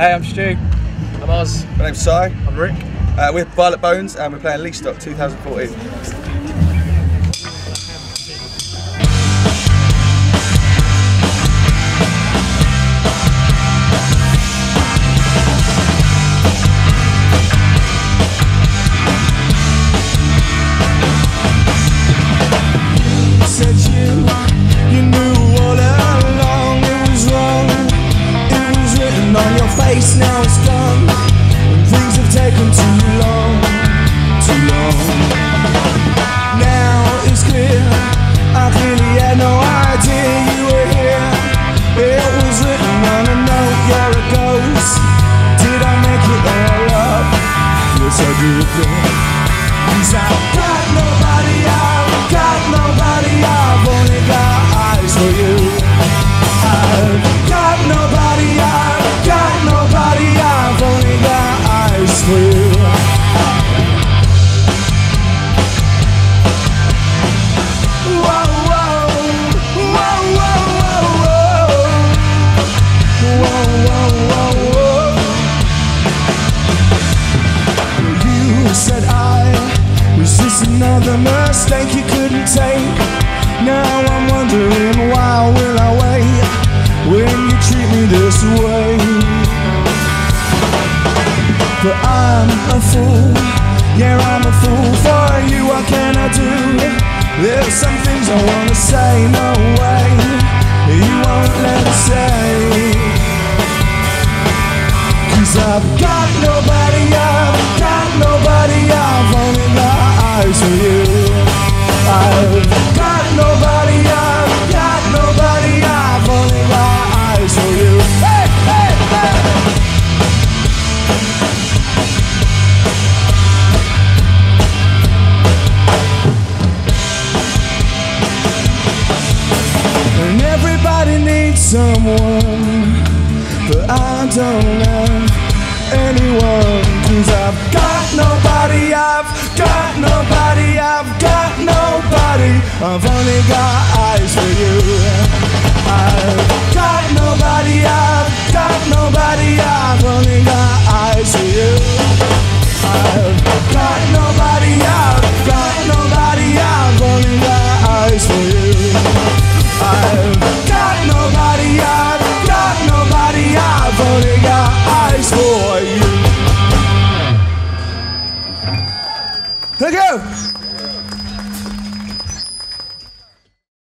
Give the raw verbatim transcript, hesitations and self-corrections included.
Hey, I'm Stu. I'm Oz. My name's Si. I'm Rick. Uh, we're Violet Bones and we're playing LeeStock twenty fourteen. Now it's gone, and things have taken too long, too long. Now it's clear, I really had no idea you were here. It was written on a note, you're a ghost. Did I make it all up? Yes, I did. Cause I've got nobody, I've got nobody, I've only got eyes for you. I've got nobody, I've got nobody. Another mistake you couldn't take. Now I'm wondering why will I wait when you treat me this way. But I'm a fool, yeah, I'm a fool for you. What can I do? There's some things I wanna say, no way you won't let me say. Cause I've got nobody, I've got nobody, I've only got eyes for you. I've got nobody, I've got nobody, I've only got eyes for you. Hey, hey, hey. And everybody needs someone, but I don't have anyone. Cause I've got nobody, I've got nobody, I've got nobody, I've only got eyes for you.